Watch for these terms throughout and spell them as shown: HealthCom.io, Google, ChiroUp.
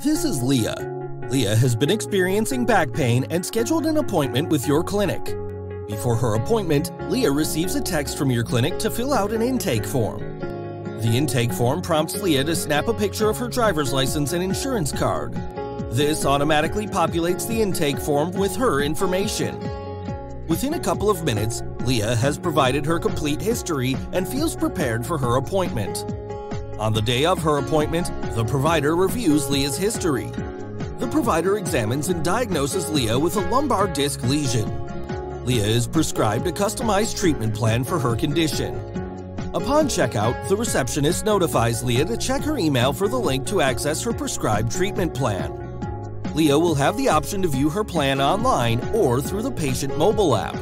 This is Leah. Leah has been experiencing back pain and scheduled an appointment with your clinic. Before her appointment, Leah receives a text from your clinic to fill out an intake form. The intake form prompts Leah to snap a picture of her driver's license and insurance card. This automatically populates the intake form with her information. Within a couple of minutes, Leah has provided her complete history and feels prepared for her appointment. On the day of her appointment, the provider reviews Leah's history. The provider examines and diagnoses Leah with a lumbar disc lesion. Leah is prescribed a customized treatment plan for her condition. Upon checkout, the receptionist notifies Leah to check her email for the link to access her prescribed treatment plan. Leah will have the option to view her plan online or through the patient mobile app.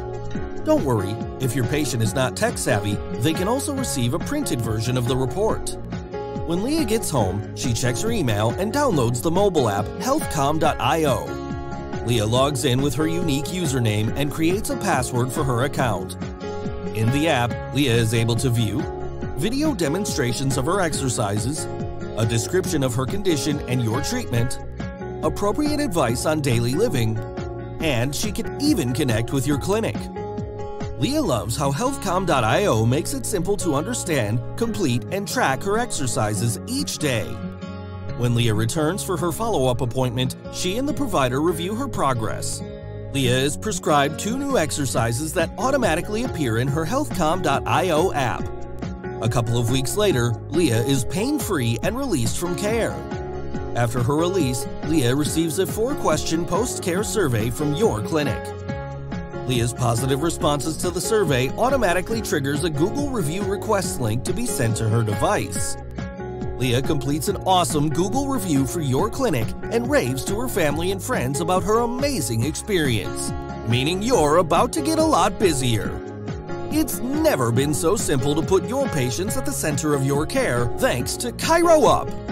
Don't worry, if your patient is not tech-savvy, they can also receive a printed version of the report. When Leah gets home, she checks her email and downloads the mobile app HealthCom.io. Leah logs in with her unique username and creates a password for her account. In the app, Leah is able to view video demonstrations of her exercises, a description of her condition and your treatment, appropriate advice on daily living, and she can even connect with your clinic. Leah loves how HealthCom.io makes it simple to understand, complete, and track her exercises each day. When Leah returns for her follow-up appointment, she and the provider review her progress. Leah is prescribed 2 new exercises that automatically appear in her HealthCom.io app. A couple of weeks later, Leah is pain-free and released from care. After her release, Leah receives a 4-question post-care survey from your clinic. Leah's positive responses to the survey automatically triggers a Google review request link to be sent to her device. Leah completes an awesome Google review for your clinic and raves to her family and friends about her amazing experience, meaning you're about to get a lot busier. It's never been so simple to put your patients at the center of your care thanks to ChiroUp.